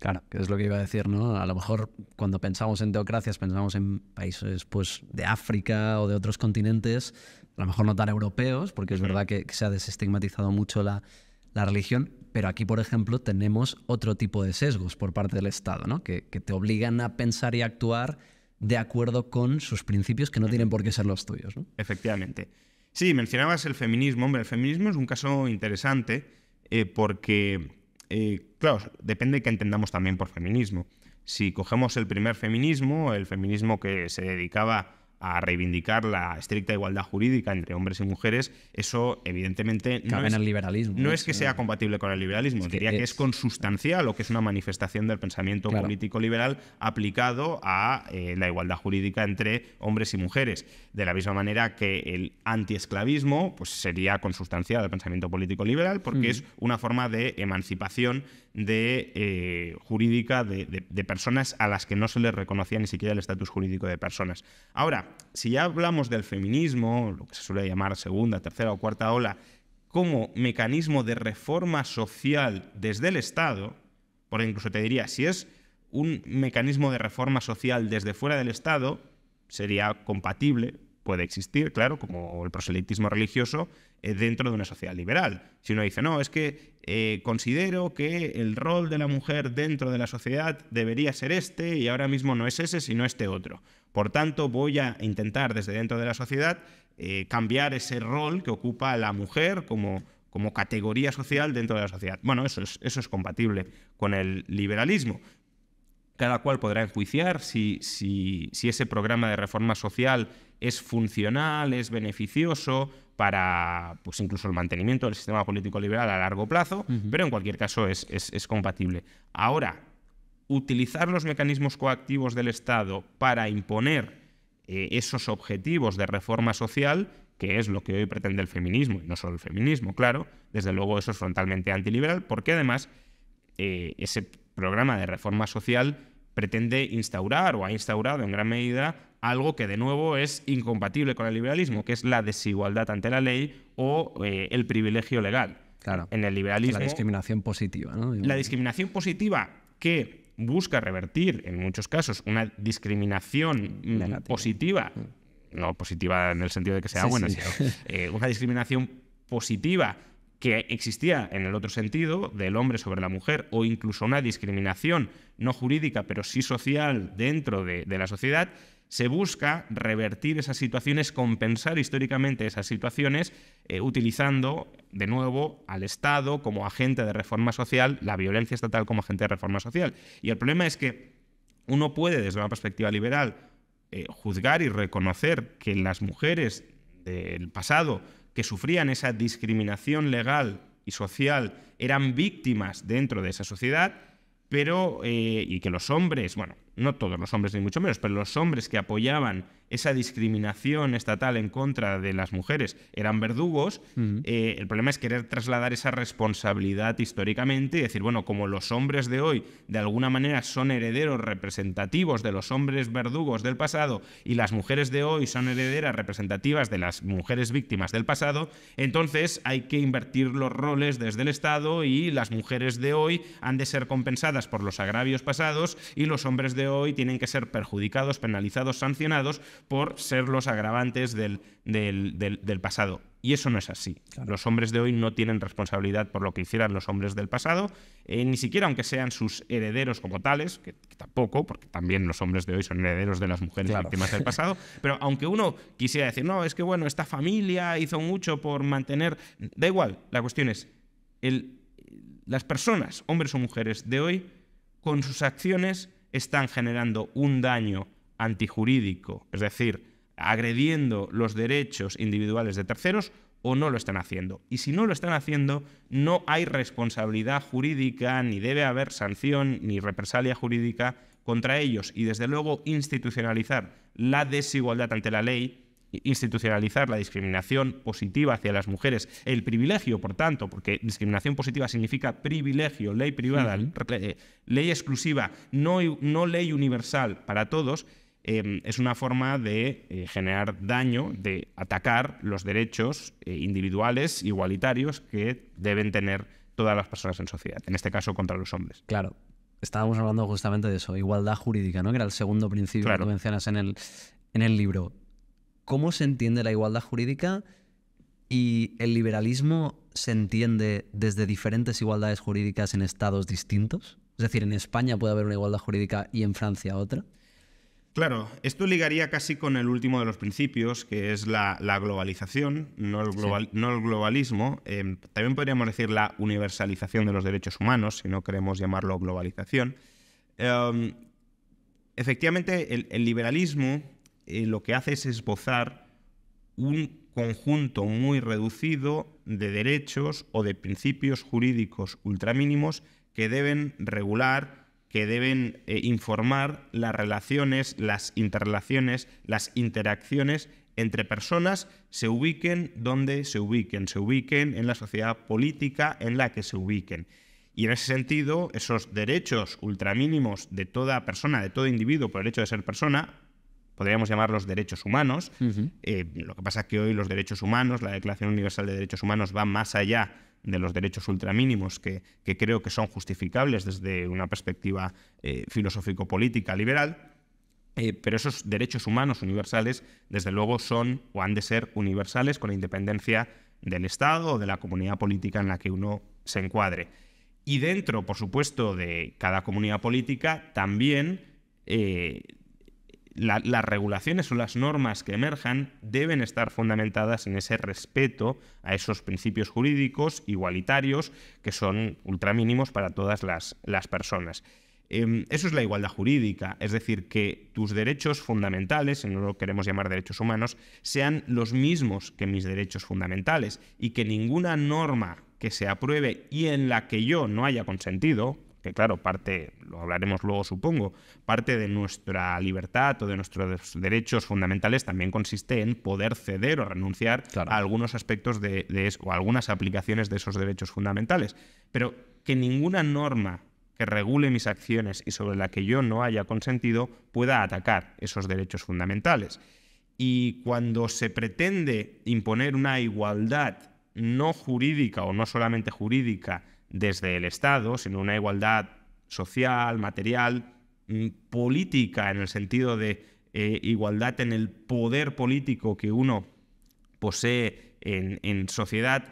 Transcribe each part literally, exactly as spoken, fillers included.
Claro, que es lo que iba a decir, ¿no? A lo mejor cuando pensamos en teocracias, pensamos en países pues, de África o de otros continentes, a lo mejor no tan europeos, porque es verdad que, que se ha desestigmatizado mucho la, la religión, pero aquí, por ejemplo, tenemos otro tipo de sesgos por parte del Estado, ¿no? Que, que te obligan a pensar y a actuar de acuerdo con sus principios que no tienen por qué ser los tuyos, ¿no? Efectivamente. Sí, mencionabas el feminismo. Hombre, el feminismo es un caso interesante eh, porque... Eh, claro, depende de qué entendamos también por feminismo. Si cogemos el primer feminismo, el feminismo que se dedicaba a reivindicar la estricta igualdad jurídica entre hombres y mujeres, eso evidentemente no es, el liberalismo, no es que sea compatible con el liberalismo, es que diría es. que es consustancial o que es una manifestación del pensamiento claro. político liberal aplicado a eh, la igualdad jurídica entre hombres y mujeres. De la misma manera que el antiesclavismo pues, sería consustancial al pensamiento político liberal porque mm. es una forma de emancipación de, eh, jurídica de, de, de personas a las que no se les reconocía ni siquiera el estatus jurídico de personas. Ahora, si ya hablamos del feminismo, lo que se suele llamar segunda, tercera o cuarta ola, como mecanismo de reforma social desde el Estado, porque incluso te diría, si es un mecanismo de reforma social desde fuera del Estado, sería compatible, puede existir, claro, como el proselitismo religioso, eh, dentro de una sociedad liberal. Si uno dice, no, es que eh, considero que el rol de la mujer dentro de la sociedad debería ser este y ahora mismo no es ese, sino este otro. Por tanto, voy a intentar desde dentro de la sociedad eh, cambiar ese rol que ocupa la mujer como, como categoría social dentro de la sociedad. Bueno, eso es, eso es compatible con el liberalismo. Cada cual podrá enjuiciar si, si, si ese programa de reforma social es funcional, es beneficioso para pues, incluso el mantenimiento del sistema político liberal a largo plazo, uh-huh. pero en cualquier caso es, es, es compatible. Ahora, utilizar los mecanismos coactivos del Estado para imponer eh, esos objetivos de reforma social, que es lo que hoy pretende el feminismo, y no solo el feminismo, claro, desde luego eso es frontalmente antiliberal, porque además eh, ese programa de reforma social pretende instaurar o ha instaurado en gran medida algo que de nuevo es incompatible con el liberalismo, que es la desigualdad ante la ley o eh, el privilegio legal. Claro. En el liberalismo, la discriminación positiva, ¿no? La discriminación positiva que busca revertir, en muchos casos, una discriminación negativa. positiva, no positiva en el sentido de que sea sí, buena, sí. sino eh, una discriminación positiva que existía en el otro sentido, del hombre sobre la mujer, o incluso una discriminación no jurídica, pero sí social dentro de, de la sociedad, se busca revertir esas situaciones, compensar históricamente esas situaciones, eh, utilizando de nuevo al Estado como agente de reforma social, la violencia estatal como agente de reforma social. Y el problema es que uno puede, desde una perspectiva liberal, eh, juzgar y reconocer que las mujeres del pasado que sufrían esa discriminación legal y social eran víctimas dentro de esa sociedad, pero eh, y que los hombres, bueno, no todos los hombres ni mucho menos, pero los hombres que apoyaban esa discriminación estatal en contra de las mujeres eran verdugos, uh-huh. eh, el problema es querer trasladar esa responsabilidad históricamente y decir, bueno, como los hombres de hoy de alguna manera son herederos representativos de los hombres verdugos del pasado y las mujeres de hoy son herederas representativas de las mujeres víctimas del pasado, entonces hay que invertir los roles desde el Estado y las mujeres de hoy han de ser compensadas por los agravios pasados y los hombres de hoy tienen que ser perjudicados, penalizados, sancionados por ser los agravantes del, del, del, del pasado. Y eso no es así. Claro. Los hombres de hoy no tienen responsabilidad por lo que hicieran los hombres del pasado, eh, ni siquiera aunque sean sus herederos como tales, que, que tampoco, porque también los hombres de hoy son herederos de las mujeres claro. víctimas del pasado, pero aunque uno quisiera decir, no, es que bueno, esta familia hizo mucho por mantener... Da igual, la cuestión es, el, las personas, hombres o mujeres de hoy, con sus acciones están generando un daño antijurídico, es decir, agrediendo los derechos individuales de terceros, o no lo están haciendo. Y si no lo están haciendo, no hay responsabilidad jurídica, ni debe haber sanción, ni represalia jurídica contra ellos. Y desde luego institucionalizar la desigualdad ante la ley, institucionalizar la discriminación positiva hacia las mujeres, el privilegio, por tanto, porque discriminación positiva significa privilegio, ley privada, uh-huh. ley, ley exclusiva, no, no ley universal para todos, eh, es una forma de eh, generar daño, de atacar los derechos eh, individuales, igualitarios, que deben tener todas las personas en sociedad, en este caso contra los hombres. Claro. estábamos hablando justamente de eso, igualdad jurídica, ¿no? Que era el segundo principio, claro, que tú mencionas en el, en el libro. ¿Cómo se entiende la igualdad jurídica y el liberalismo se entiende desde diferentes igualdades jurídicas en estados distintos? Es decir, en España puede haber una igualdad jurídica y en Francia otra. Claro, esto ligaría casi con el último de los principios, que es la, la globalización, no el, global, sí. no el globalismo. Eh, también podríamos decir la universalización de los derechos humanos, si no queremos llamarlo globalización. Eh, efectivamente, el, el liberalismo eh, lo que hace es esbozar un conjunto muy reducido de derechos o de principios jurídicos ultramínimos que deben regular, que deben eh, informar las relaciones, las interrelaciones, las interacciones entre personas, se ubiquen donde se ubiquen, se ubiquen en la sociedad política en la que se ubiquen. Y en ese sentido, esos derechos ultramínimos de toda persona, de todo individuo, por el hecho de ser persona, podríamos llamarlos derechos humanos. Uh-huh. eh, lo que pasa es que hoy los derechos humanos, la Declaración Universal de Derechos Humanos, va más allá de los derechos ultramínimos, que, que creo que son justificables desde una perspectiva eh, filosófico-política liberal, eh, pero esos derechos humanos universales, desde luego, son o han de ser universales con la independencia del Estado o de la comunidad política en la que uno se encuadre. Y dentro, por supuesto, de cada comunidad política, también eh, la, las regulaciones o las normas que emerjan deben estar fundamentadas en ese respeto a esos principios jurídicos igualitarios que son ultramínimos para todas las, las personas. Eh, eso es la igualdad jurídica, es decir, que tus derechos fundamentales, si no lo queremos llamar derechos humanos, sean los mismos que mis derechos fundamentales y que ninguna norma que se apruebe y en la que yo no haya consentido, que claro, parte, lo hablaremos luego supongo, parte de nuestra libertad o de nuestros derechos fundamentales también consiste en poder ceder o renunciar, claro, a algunos aspectos de, de eso, o a algunas aplicaciones de esos derechos fundamentales. Pero que ninguna norma que regule mis acciones y sobre la que yo no haya consentido pueda atacar esos derechos fundamentales. Y cuando se pretende imponer una igualdad no jurídica o no solamente jurídica desde el Estado, sino una igualdad social, material, política, en el sentido de eh, igualdad en el poder político que uno posee en, en sociedad,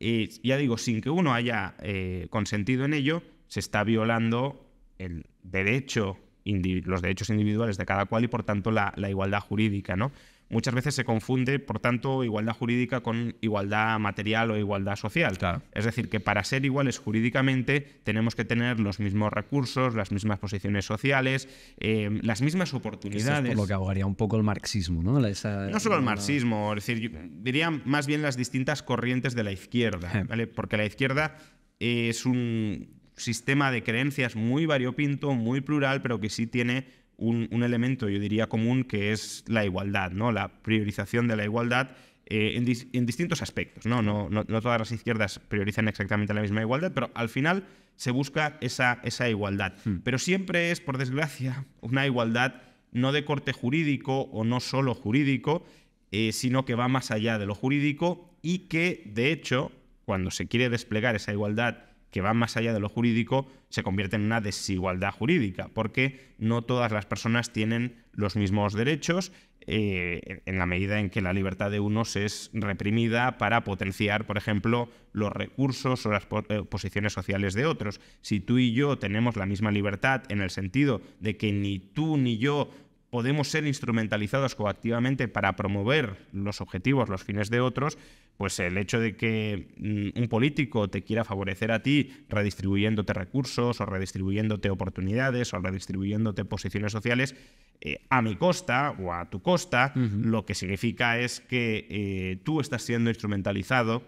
eh, ya digo, sin que uno haya eh, consentido en ello, se está violando el derecho, los derechos individuales de cada cual y, por tanto, la, la igualdad jurídica, ¿no? Muchas veces se confunde, por tanto, igualdad jurídica con igualdad material o igualdad social. Claro. Es decir, que para ser iguales jurídicamente tenemos que tener los mismos recursos, las mismas posiciones sociales, eh, las mismas oportunidades. Eso es por lo que abogaría un poco el marxismo, ¿no? Esa, no solo el marxismo, es decir, yo diría más bien las distintas corrientes de la izquierda, ¿vale? Porque la izquierda es un sistema de creencias muy variopinto, muy plural, pero que sí tiene Un, un elemento, yo diría, común, que es la igualdad, ¿no? La priorización de la igualdad eh, en, dis en distintos aspectos, ¿no? No, no, no todas las izquierdas priorizan exactamente la misma igualdad, pero al final se busca esa, esa igualdad. Hmm. Pero siempre es, por desgracia, una igualdad no de corte jurídico o no solo jurídico, eh, sino que va más allá de lo jurídico y que, de hecho, cuando se quiere desplegar esa igualdad que va más allá de lo jurídico, se convierte en una desigualdad jurídica, porque no todas las personas tienen los mismos derechos eh, en la medida en que la libertad de unos es reprimida para potenciar, por ejemplo, los recursos o las posiciones sociales de otros. Si tú y yo tenemos la misma libertad en el sentido de que ni tú ni yo podemos ser instrumentalizados coactivamente para promover los objetivos, los fines de otros, pues el hecho de que un político te quiera favorecer a ti redistribuyéndote recursos o redistribuyéndote oportunidades o redistribuyéndote posiciones sociales eh, a mi costa o a tu costa, uh-huh, lo que significa es que eh, tú estás siendo instrumentalizado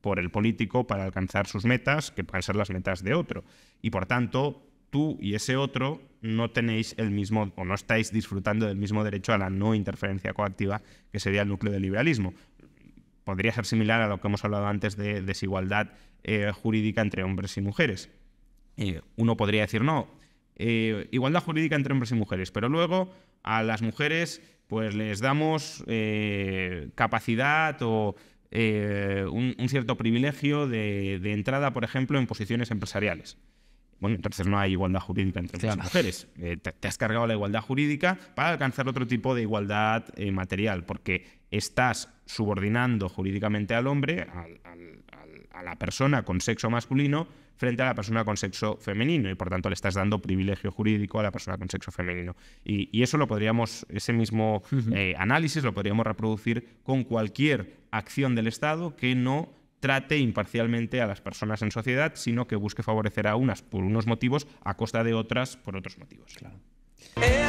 por el político para alcanzar sus metas, que pueden ser las metas de otro. Y por tanto, tú y ese otro no tenéis el mismo o no estáis disfrutando del mismo derecho a la no interferencia coactiva, que sería el núcleo del liberalismo. Podría ser similar a lo que hemos hablado antes de desigualdad eh, jurídica entre hombres y mujeres. Eh, uno podría decir, no, eh, igualdad jurídica entre hombres y mujeres, pero luego a las mujeres pues les damos eh, capacidad o eh, un, un cierto privilegio de, de entrada, por ejemplo, en posiciones empresariales. Bueno, entonces no hay igualdad jurídica entre hombres y mujeres. Eh, te, te has cargado la igualdad jurídica para alcanzar otro tipo de igualdad eh, material, porque estás subordinando jurídicamente al hombre, al, al, al, a la persona con sexo masculino, frente a la persona con sexo femenino, y por tanto le estás dando privilegio jurídico a la persona con sexo femenino. Y, y eso lo podríamos, ese mismo eh, análisis lo podríamos reproducir con cualquier acción del Estado que no trate imparcialmente a las personas en sociedad, sino que busque favorecer a unas por unos motivos a costa de otras por otros motivos. Claro.